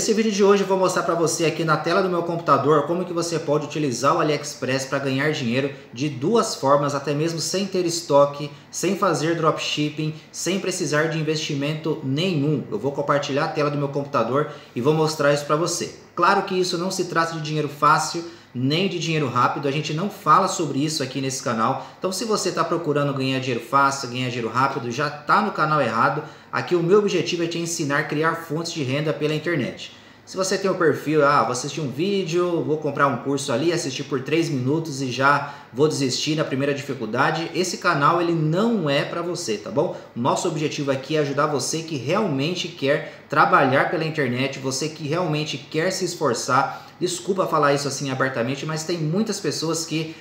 Nesse vídeo de hoje eu vou mostrar para você aqui na tela do meu computador como que você pode utilizar o AliExpress para ganhar dinheiro de duas formas, até mesmo sem ter estoque, sem fazer dropshipping, sem precisar de investimento nenhum. Eu vou compartilhar a tela do meu computador e vou mostrar isso para você. Claro que isso não se trata de dinheiro fácil, nem de dinheiro rápido, a gente não fala sobre isso aqui nesse canal. Então se você está procurando ganhar dinheiro fácil, ganhar dinheiro rápido, já está no canal errado. Aqui o meu objetivo é te ensinar a criar fontes de renda pela internet. Se você tem um perfil, vou assistir um vídeo, vou comprar um curso ali, assistir por 3 minutos e já vou desistir na primeira dificuldade, esse canal ele não é para você, tá bom? Nosso objetivo aqui é ajudar você que realmente quer trabalhar pela internet, você que realmente quer se esforçar. Desculpa falar isso assim abertamente, mas tem muitas pessoas que,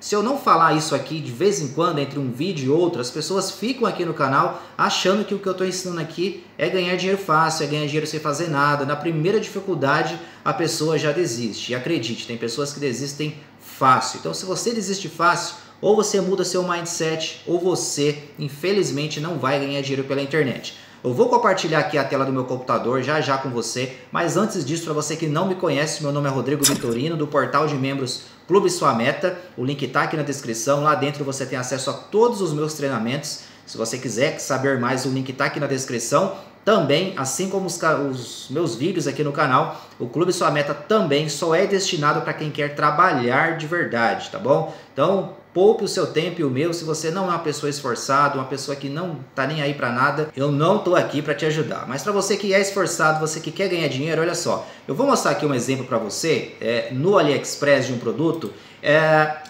se eu não falar isso aqui de vez em quando, entre um vídeo e outro, as pessoas ficam aqui no canal achando que o que eu estou ensinando aqui é ganhar dinheiro fácil, é ganhar dinheiro sem fazer nada. Na primeira dificuldade, a pessoa já desiste. E acredite, tem pessoas que desistem fácil. Então, se você desiste fácil, ou você muda seu mindset, ou você, infelizmente, não vai ganhar dinheiro pela internet. Eu vou compartilhar aqui a tela do meu computador já já com você, mas antes disso, para você que não me conhece, meu nome é Rodrigo Vitorino, do portal de membros Clube Sua Meta, o link está aqui na descrição, lá dentro você tem acesso a todos os meus treinamentos, se você quiser saber mais, o link está aqui na descrição. Também, assim como os meus vídeos aqui no canal, o Clube Sua Meta também só é destinado para quem quer trabalhar de verdade, tá bom? Então, poupe o seu tempo e o meu. Se você não é uma pessoa esforçada, uma pessoa que não tá nem aí para nada, eu não tô aqui para te ajudar. Mas para você que é esforçado, você que quer ganhar dinheiro, olha só, eu vou mostrar aqui um exemplo para você no AliExpress de um produto.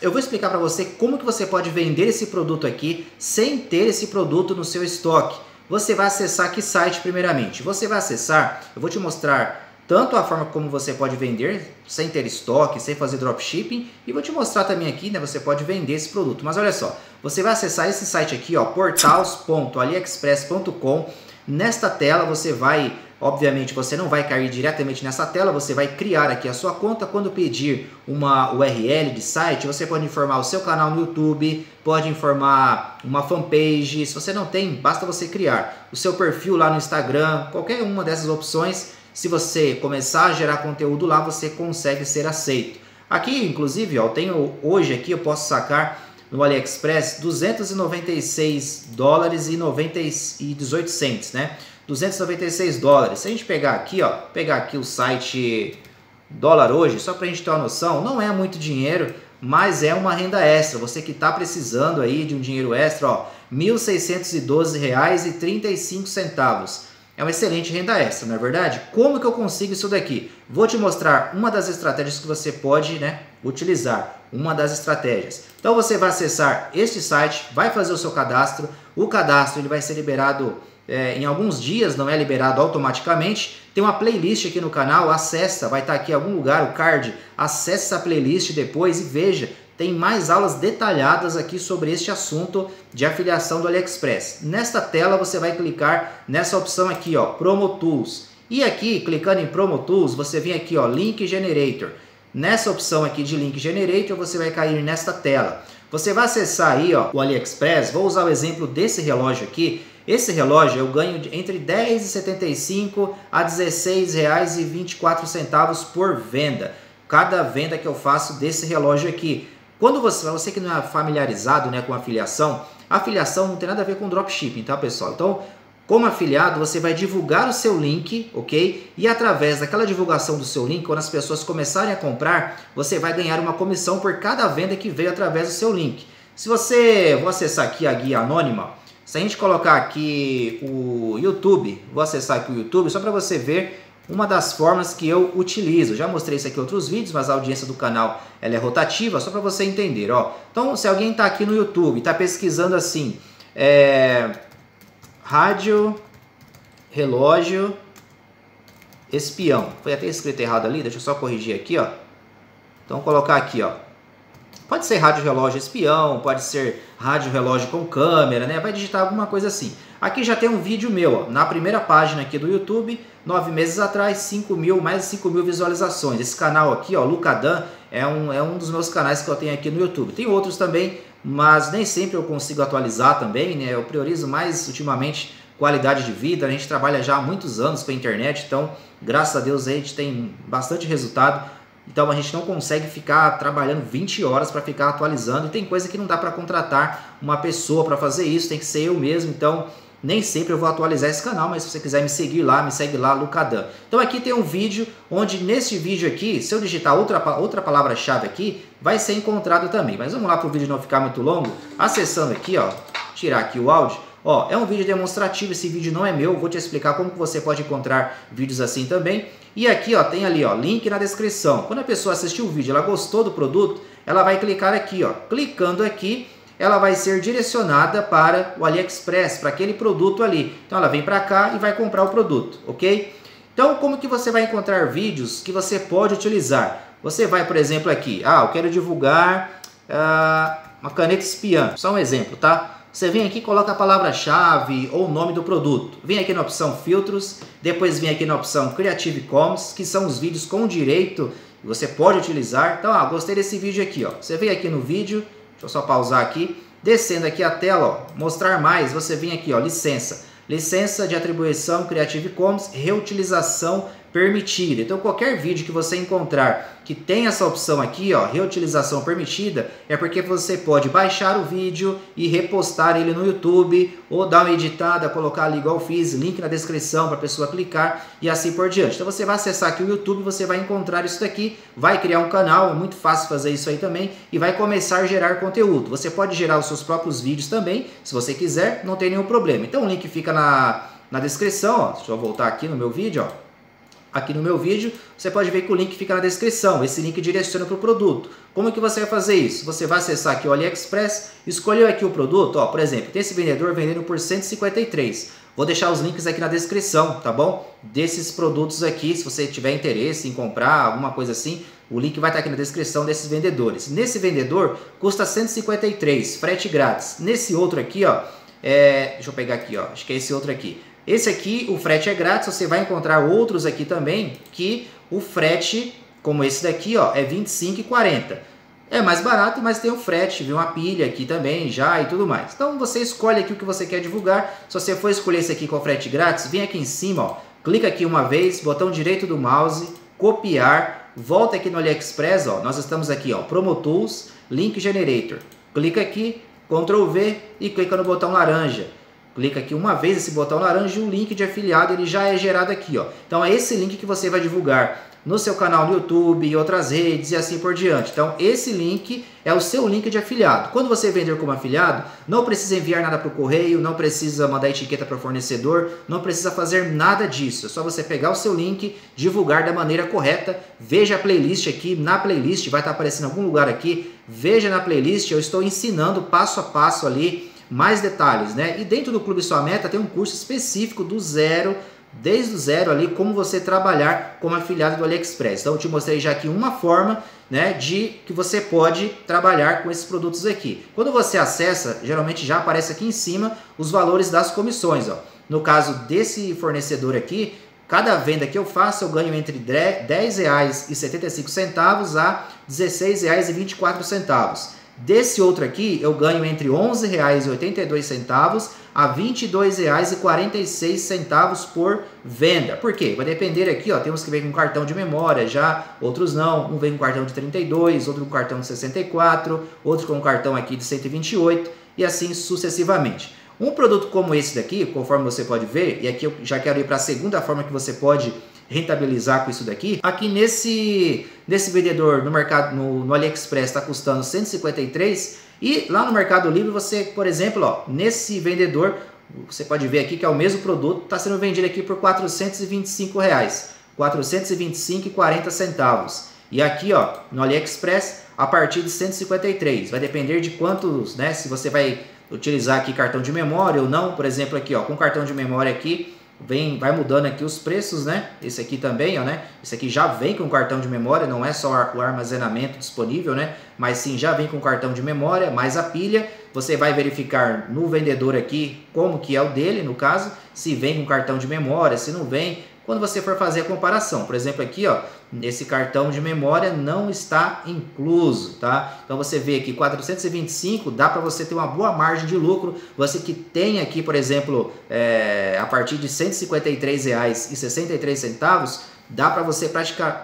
Eu vou explicar para você como que você pode vender esse produto aqui sem ter esse produto no seu estoque. Você vai acessar que site primeiramente? Você vai acessar, eu vou te mostrar tanto a forma como você pode vender sem ter estoque, sem fazer dropshipping, e vou te mostrar também aqui, né, você pode vender esse produto. Mas olha só, você vai acessar esse site aqui, ó, portaus.aliexpress.com. Nesta tela você vai, obviamente, você não vai cair diretamente nessa tela, você vai criar aqui a sua conta. Quando pedir uma URL de site, você pode informar o seu canal no YouTube, pode informar uma fanpage. Se você não tem, basta você criar o seu perfil lá no Instagram, qualquer uma dessas opções. Se você começar a gerar conteúdo lá, você consegue ser aceito. Aqui, inclusive, ó, eu tenho hoje aqui, eu posso sacar no AliExpress $296,18, né? 296 dólares. Se a gente pegar aqui, ó, pegar aqui o site dólar hoje, só para a gente ter uma noção, não é muito dinheiro, mas é uma renda extra. Você que está precisando aí de um dinheiro extra, ó, R$ 1.612,35. É uma excelente renda extra, não é verdade? Como que eu consigo isso daqui? Vou te mostrar uma das estratégias que você pode, né, utilizar. Uma das estratégias. Então você vai acessar este site, vai fazer o seu cadastro. O cadastro ele vai ser liberado em alguns dias, não é liberado automaticamente. Tem uma playlist aqui no canal, acessa, vai estar aqui em algum lugar o card. Acesse essa playlist depois e veja. Tem mais aulas detalhadas aqui sobre este assunto de afiliação do AliExpress. Nesta tela você vai clicar nessa opção aqui, ó, Promo Tools. E aqui, clicando em Promo Tools, você vem aqui, ó, Link Generator. Nessa opção aqui de Link Generator, você vai cair nesta tela. Você vai acessar aí, ó, o AliExpress. Vou usar o exemplo desse relógio aqui. Esse relógio eu ganho entre R$10,75 a R$16,24 por venda. Cada venda que eu faço desse relógio aqui. Quando você que não é familiarizado, né, com a afiliação não tem nada a ver com dropshipping, tá, pessoal? Então, como afiliado, você vai divulgar o seu link, ok? E através daquela divulgação do seu link, quando as pessoas começarem a comprar, você vai ganhar uma comissão por cada venda que veio através do seu link. Se você... Vou acessar aqui a guia anônima. Se a gente colocar aqui o YouTube, vou acessar aqui o YouTube só para você ver uma das formas que eu utilizo. Já mostrei isso aqui em outros vídeos, mas a audiência do canal ela é rotativa, só para você entender, ó. Então, se alguém está aqui no YouTube, está pesquisando assim, rádio, relógio, espião. Foi até escrito errado ali, deixa eu só corrigir aqui, ó. Então, colocar aqui, ó. Pode ser rádio, relógio, espião, pode ser rádio, relógio com câmera, né? Vai digitar alguma coisa assim. Aqui já tem um vídeo meu, ó, na primeira página aqui do YouTube, 9 meses atrás, mais de 5 mil visualizações. Esse canal aqui, ó, Lucadan, é um dos meus canais que eu tenho aqui no YouTube. Tem outros também, mas nem sempre eu consigo atualizar também, né? Eu priorizo mais ultimamente qualidade de vida. A gente trabalha já há muitos anos com a internet, então graças a Deus a gente tem bastante resultado. Então a gente não consegue ficar trabalhando 20 horas para ficar atualizando, e tem coisa que não dá para contratar uma pessoa para fazer isso, tem que ser eu mesmo. Então nem sempre eu vou atualizar esse canal, mas se você quiser me seguir lá, me segue lá, Lucadan. Então aqui tem um vídeo onde, nesse vídeo aqui, se eu digitar outra palavra-chave aqui, vai ser encontrado também. Mas vamos lá para o vídeo não ficar muito longo, acessando aqui, ó, tirar aqui o áudio. Ó, é um vídeo demonstrativo, esse vídeo não é meu, vou te explicar como que você pode encontrar vídeos assim também. E aqui, ó, tem ali, ó, link na descrição. Quando a pessoa assistiu o vídeo, ela gostou do produto, ela vai clicar aqui, ó. Clicando aqui, ela vai ser direcionada para o AliExpress, para aquele produto ali. Então ela vem para cá e vai comprar o produto, ok? Então como que você vai encontrar vídeos que você pode utilizar? Você vai, por exemplo, aqui, ah, eu quero divulgar uma caneta espiã, só um exemplo, tá? Você vem aqui e coloca a palavra-chave ou o nome do produto. Vem aqui na opção filtros, depois vem aqui na opção Creative Commons, que são os vídeos com direito que você pode utilizar. Então, ah, gostei desse vídeo aqui, ó. Você vem aqui no vídeo, deixa eu só pausar aqui, descendo aqui a tela, ó, mostrar mais, você vem aqui, ó, licença. Licença de atribuição Creative Commons, reutilização permitida. Então qualquer vídeo que você encontrar que tem essa opção aqui, ó, reutilização permitida, é porque você pode baixar o vídeo e repostar ele no YouTube, ou dar uma editada, colocar ali igual eu fiz, link na descrição para a pessoa clicar e assim por diante. Então você vai acessar aqui o YouTube, você vai encontrar isso daqui, vai criar um canal, é muito fácil fazer isso aí também, e vai começar a gerar conteúdo. Você pode gerar os seus próprios vídeos também, se você quiser, não tem nenhum problema. Então o link fica na descrição, ó. Deixa eu voltar aqui no meu vídeo, ó. Aqui no meu vídeo, você pode ver que o link fica na descrição. Esse link direciona para o produto. Como que você vai fazer isso? Você vai acessar aqui o AliExpress, escolheu aqui o produto, ó, por exemplo, tem esse vendedor vendendo por 153. Vou deixar os links aqui na descrição, tá bom? Desses produtos aqui, se você tiver interesse em comprar alguma coisa assim, o link vai estar aqui na descrição desses vendedores. Nesse vendedor, custa 153, frete grátis. Nesse outro aqui, ó, deixa eu pegar aqui, ó, acho que é esse outro aqui. Esse aqui, o frete é grátis, você vai encontrar outros aqui também, que o frete, como esse daqui, ó, é R$25,40. É mais barato, mas tem o frete, vem uma pilha aqui também, já e tudo mais. Então você escolhe aqui o que você quer divulgar. Se você for escolher esse aqui com o frete grátis, vem aqui em cima, ó, clica aqui uma vez, botão direito do mouse, copiar, volta aqui no AliExpress, ó, nós estamos aqui, ó, Promo Tools, Link Generator. Clica aqui, Ctrl V e clica no botão laranja. Clica aqui uma vez esse botão laranja e o link de afiliado ele já é gerado aqui, ó. Então é esse link que você vai divulgar no seu canal no YouTube e outras redes e assim por diante. Então esse link é o seu link de afiliado. Quando você vender como afiliado, não precisa enviar nada para o correio, não precisa mandar etiqueta para o fornecedor, não precisa fazer nada disso. É só você pegar o seu link, divulgar da maneira correta. Veja a playlist aqui, na playlist vai estar aparecendo em algum lugar aqui. Veja na playlist, eu estou ensinando passo a passo ali mais detalhes, né? E dentro do Clube Sua Meta tem um curso específico do zero, desde o zero ali, como você trabalhar como afiliado do AliExpress. Então eu te mostrei já aqui uma forma, né, de que você pode trabalhar com esses produtos aqui. Quando você acessa, geralmente já aparece aqui em cima os valores das comissões, ó. No caso desse fornecedor aqui, cada venda que eu faço eu ganho entre R$ 10,75 a R$ 16,24. Desse outro aqui, eu ganho entre R$ 11,82 a R$ 22,46 por venda. Por quê? Vai depender aqui, ó, tem uns que vem com cartão de memória já, outros não. Um vem com cartão de 32, outro com cartão de 64, outro com cartão aqui de 128 e assim sucessivamente. Um produto como esse daqui, conforme você pode ver, e aqui eu já quero ir para a segunda forma que você pode rentabilizar com isso daqui. Aqui nesse vendedor no mercado no AliExpress está custando 153, e lá no Mercado Livre você, por exemplo, ó, nesse vendedor você pode ver aqui que é o mesmo produto, está sendo vendido aqui por R$425, R$425,40. E aqui, ó, no AliExpress a partir de 153. Vai depender de quantos, né, se você vai utilizar aqui cartão de memória ou não. Por exemplo, aqui, ó, com cartão de memória aqui vai mudando aqui os preços, né? Esse aqui também, ó, né? Esse aqui já vem com cartão de memória, não é só o armazenamento disponível, né? Mas sim, já vem com cartão de memória, mais a pilha. Você vai verificar no vendedor aqui como que é o dele, no caso, se vem com cartão de memória, se não vem. quando você for fazer a comparação. Por exemplo, aqui, ó, esse cartão de memória não está incluso, tá? Então você vê aqui 425, dá para você ter uma boa margem de lucro. Você que tem aqui, por exemplo, a partir de R$ 153,63, dá para você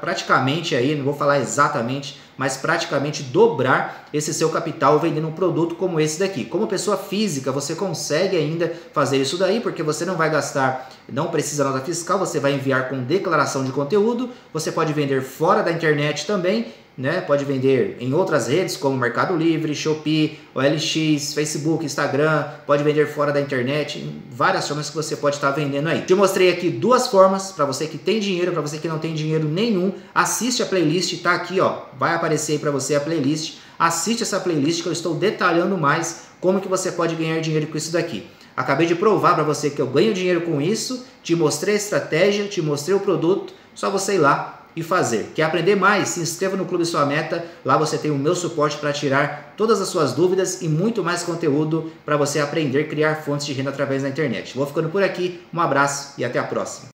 praticamente aí, não vou falar exatamente, mas praticamente dobrar esse seu capital vendendo um produto como esse daqui. Como pessoa física, você consegue ainda fazer isso daí, porque você não vai gastar, não precisa nota fiscal, você vai enviar com declaração de conteúdo, você pode vender fora da internet também, né? Pode vender em outras redes como Mercado Livre, Shopee, OLX, Facebook, Instagram, pode vender fora da internet, várias formas que você pode estar vendendo aí. Te mostrei aqui duas formas, para você que tem dinheiro, para você que não tem dinheiro nenhum, assiste a playlist, tá aqui, ó, vai aparecer aí para você a playlist, assiste essa playlist que eu estou detalhando mais como que você pode ganhar dinheiro com isso daqui. Acabei de provar para você que eu ganho dinheiro com isso, te mostrei a estratégia, te mostrei o produto, só você ir lá e fazer. Quer aprender mais? Se inscreva no Clube Sua Meta, lá você tem o meu suporte para tirar todas as suas dúvidas e muito mais conteúdo para você aprender a criar fontes de renda através da internet. Vou ficando por aqui, um abraço e até a próxima.